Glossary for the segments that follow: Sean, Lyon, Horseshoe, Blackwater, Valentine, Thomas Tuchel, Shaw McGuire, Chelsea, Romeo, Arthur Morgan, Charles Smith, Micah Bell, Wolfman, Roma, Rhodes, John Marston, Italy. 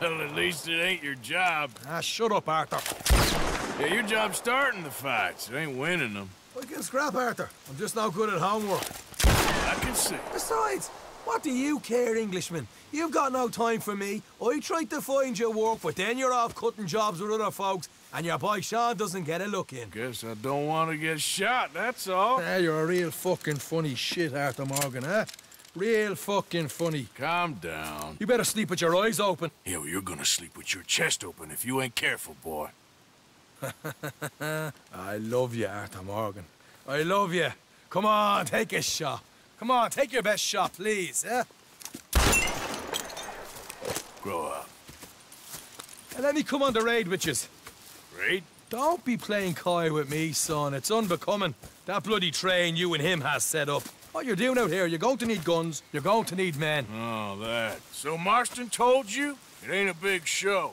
Well, at least it ain't your job. Ah, shut up, Arthur. Yeah, your job's starting the fights. It ain't winning them. We can scrap, Arthur. I'm just not good at homework. I can see. Besides, what do you care, Englishman? You've got no time for me. I tried to find your work, but then you're off cutting jobs with other folks, and your boy Sean doesn't get a look in. Guess I don't want to get shot, that's all. Yeah, you're a real fucking funny shit, Arthur Morgan, huh? Real fucking funny. Calm down. You better sleep with your eyes open. Yeah, well, you're gonna sleep with your chest open if you ain't careful, boy. I love you, Arthur Morgan. I love you. Come on, take a shot. Come on, take your best shot, please, eh? Grow up. And let me come on the raid with you. Raid? Don't be playing coy with me, son. It's unbecoming. That bloody train you and him has set up. What you're doing out here, you're going to need guns, you're going to need men. Oh, that. So Marston told you? It ain't a big show.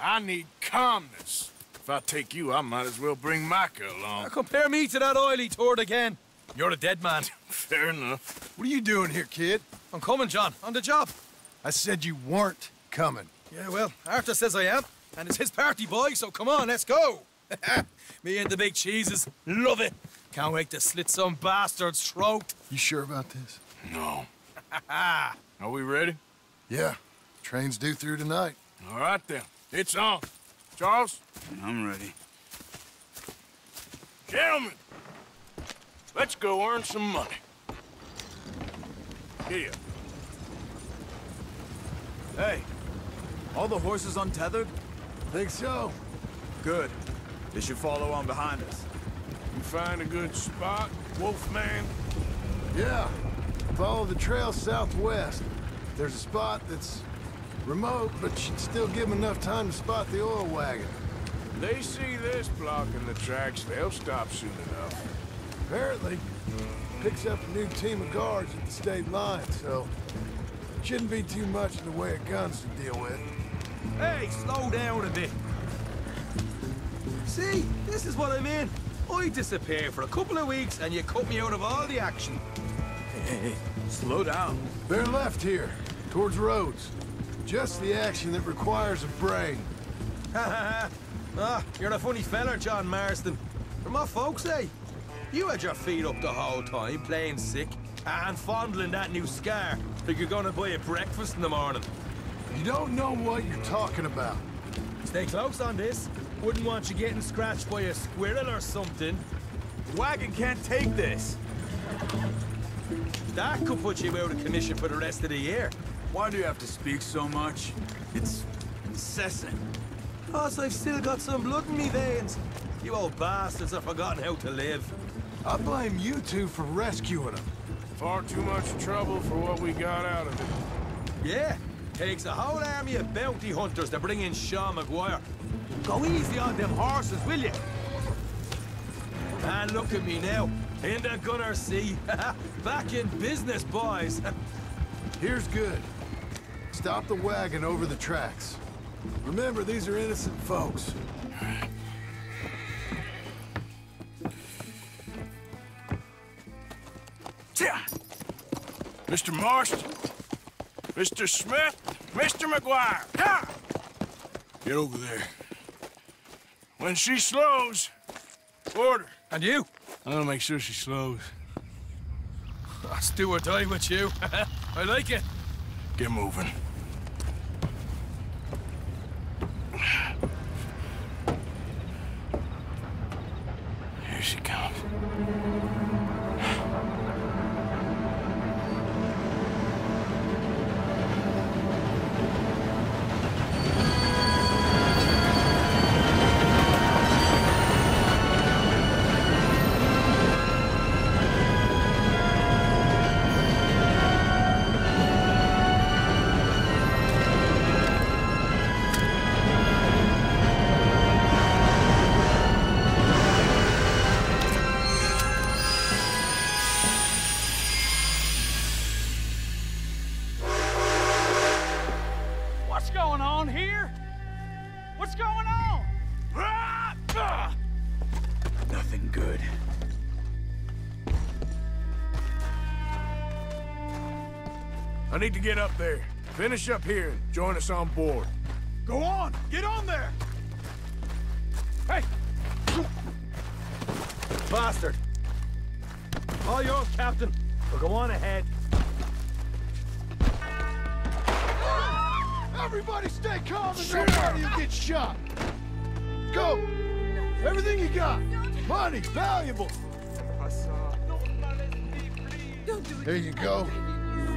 I need calmness. If I take you, I might as well bring Micah along. Now compare me to that oily turd again. You're a dead man. Fair enough. What are you doing here, kid? I'm coming, John. On the job. I said you weren't coming. Yeah, well, Arthur says I am. And it's his party, boy, so come on, let's go. Me and the big cheeses. Love it. Can't wait to slit some bastard's throat. You sure about this? No. Are we ready? Yeah. Train's due through tonight. All right, then. It's on. Charles? I'm ready. Gentlemen! Let's go earn some money. Here. Hey, all the horses untethered? Think so. Good. They should follow on behind us. You find a good spot, Wolfman? Yeah. Follow the trail southwest. There's a spot that's remote, but should still give them enough time to spot the oil wagon. They see this blocking the tracks, they'll stop soon enough. Apparently, picks up a new team of guards at the state line, so shouldn't be too much in the way of guns to deal with. Hey, slow down a bit. See, this is what I mean. I disappear for a couple of weeks and you cut me out of all the action. Hey, slow down. They're left here, towards Rhodes. Just the action that requires a brain. Ha ha ha. Ah, you're a funny feller, John Marston. From what folks, eh? You had your feet up the whole time, playing sick, and fondling that new scar. Think you're gonna buy a breakfast in the morning. You don't know what you're talking about. Stay close on this. Wouldn't want you getting scratched by a squirrel or something. The wagon can't take this. That could put you out of commission for the rest of the year. Why do you have to speak so much? It's incessant. Plus, I've still got some blood in me veins. You old bastards have forgotten how to live. I blame you two for rescuing him. Far too much trouble for what we got out of it. Yeah, takes a whole army of bounty hunters to bring in Shaw McGuire. Go easy on them horses, will you? And look at me now, in the gunner sea. Back in business, boys. Here's good. Stop the wagon over the tracks. Remember, these are innocent folks. Mr. Marston, Mr. Smith, Mr. McGuire. Ha! Get over there. When she slows, order. And you? I'm gonna make sure she slows. Let's do or die with you. I like it. Get moving. Here she comes. I need to get up there. Finish up here and join us on board. Go on! Get on there! Hey! Bastard! All yours, Captain. We'll go on ahead. Everybody stay calm and nobody will get shot! Go! Everything you got! Money! Valuables! There you go.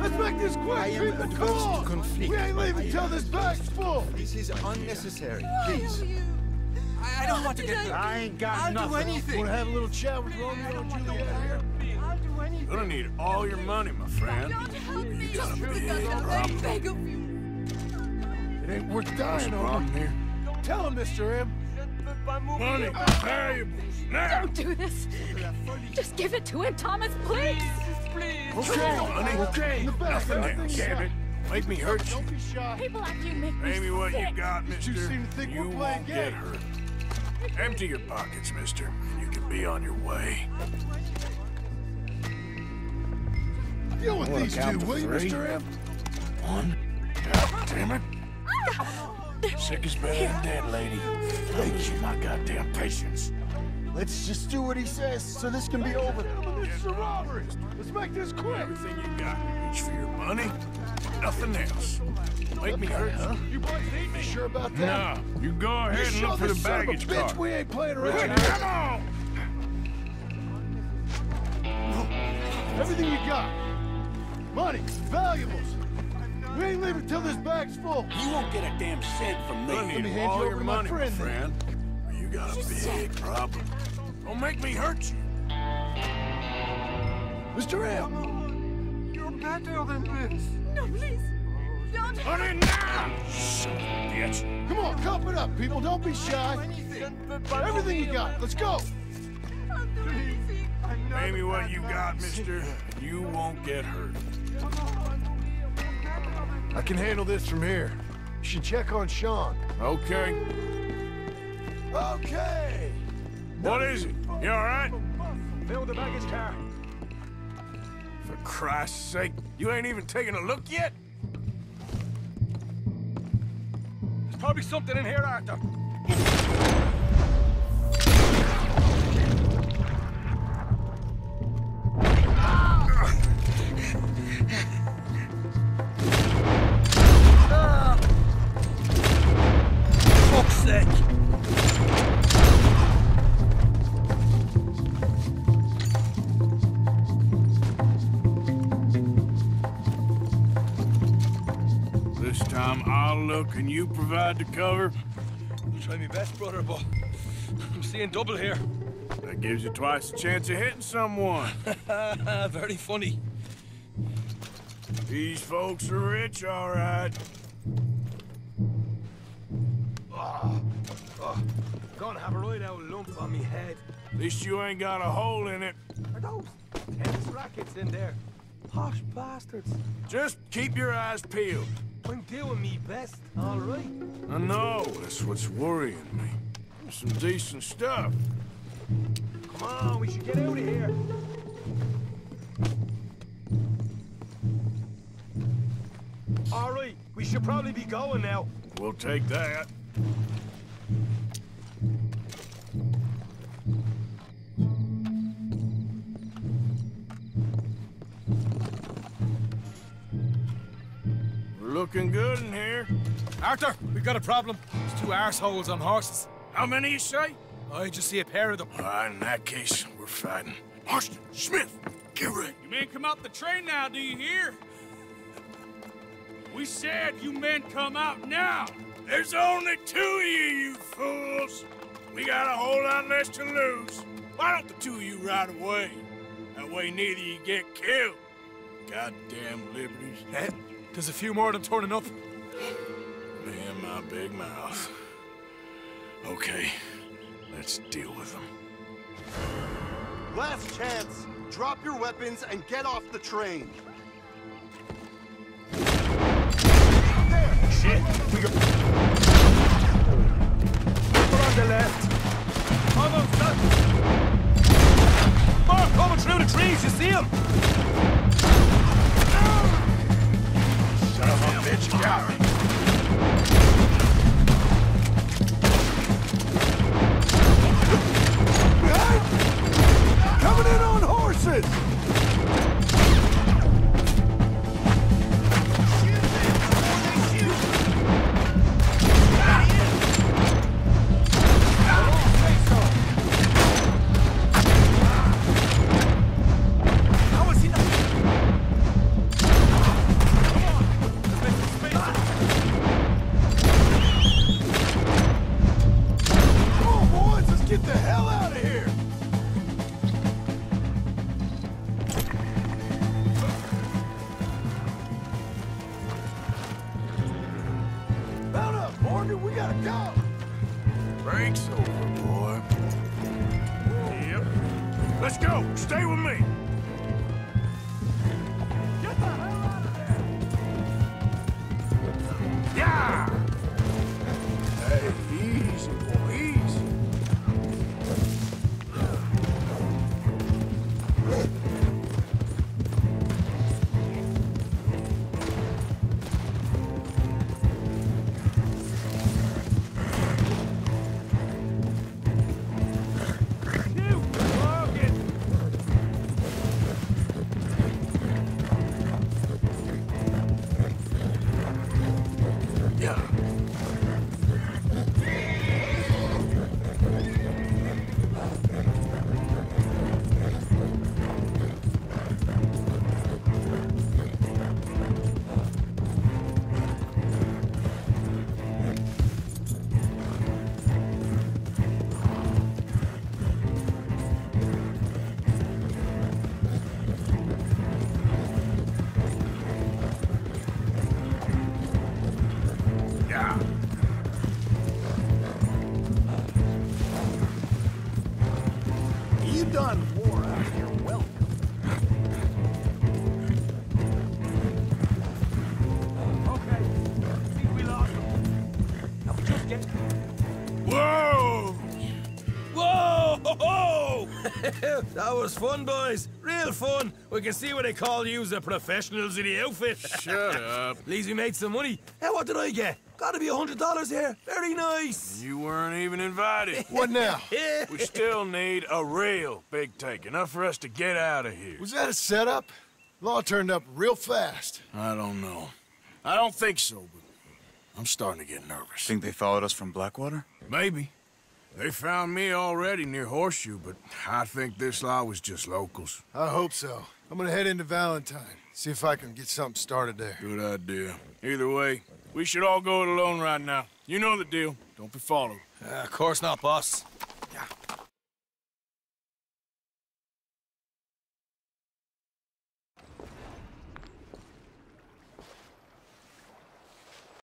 Let's make this quick! I am adverse to conflict. We ain't leaving till this bag's full! This is unnecessary. Please. I don't want to get hurt. I ain't got nothing. I'll do anything. Wanna have a little chat with Romeo and Juliet here? I'll do anything. You're gonna need all your money, my friend. God, help me. You gotta beg of you. It ain't worth dying over here. Tell him, Mr. M. Money, valuables, now! Don't do this. Just give it to him, Thomas, please. Please. Okay, honey. Okay. Nothing, damn it. Make me hurt you. Don't be shy. People like you make me sick. Maybe what you got, mister. You seem to think we're playing games. Get hurt. Empty your pockets, mister, and you can be on your way. Deal with these two, will you, Mr. M? One. God damn it. Sick is better than dead, lady. Thank you, my goddamn patience. Let's just do what he says so this can be over. This is a robbery. Let's make this quick. Everything you got. Reach for your money. Nothing else. Make me hurt, huh? You boys hate me. Sure about that? Nah, you go ahead and look for the baggage car. Bitch, we ain't playing around. Come on! Everything you got. Money, valuables. We ain't leaving till this bag's full. You won't get a damn cent from me. Let me hand you over to my friend. You got a big problem. Don't make me hurt you. Mr. M! You're better than this. No, please. Honey, now! Shut up, bitch. Come on, cup it up, people. Don't be shy. Everything you got. Let's go. Name me what you got, mister. You won't get hurt. I can handle this from here. You should check on Sean. Okay. Okay! What is it? You alright? Fill the baggage car. For Christ's sake, you ain't even taking a look yet? There's probably something in here, Arthur. Can you provide the cover? I'll try my best, brother, but I'm seeing double here. That gives you twice the chance of hitting someone. Very funny. These folks are rich, all right. Gonna have a right out lump on me head. At least you ain't got a hole in it. Are those tennis rackets in there? Posh bastards. Just keep your eyes peeled. I'm doing me best, all right? I know, that's what's worrying me. There's some decent stuff. Come on, we should get out of here. All right, we should probably be going now. We'll take that. Looking good in here. Arthur, we've got a problem. There's two arseholes on horses. How many, you say? I just see a pair of them. In that case, we're fighting. Marston, Smith, get ready. You men come out the train now, do you hear? We said you men come out now. There's only two of you, you fools. We got a whole lot less to lose. Why don't the two of you ride away? That way neither you get killed. Goddamn liberties. That. There's a few more of them turning up. Man, my big mouth. Okay, let's deal with them. Last chance. Drop your weapons and get off the train. There. Shit, we go. We're on the left. Almost done. Mark, coming through the trees. You see him? Son of a bitch, got me. Get the hell out of here! Mount up, Morgan! We gotta go! Frank's over, boy. Yep. Let's go! Stay with me! Get the hell out of there! Yeah! Hey, easy, boy, easy. That was fun, boys. Real fun. We can see what they call you as the professionals in the outfit. Shut up. At least we made some money. Hey, what did I get? Gotta be $100 here. Very nice. You weren't even invited. What now? We still need a real big take. Enough for us to get out of here. Was that a setup? Law turned up real fast. I don't know. I don't think so, but I'm starting to get nervous. Think they followed us from Blackwater? Maybe. They found me already near Horseshoe, but I think this lot was just locals. I hope so. I'm gonna head into Valentine, see if I can get something started there. Good idea. Either way, we should all go it alone right now. You know the deal. Don't be followed. Of course not, boss. Yeah.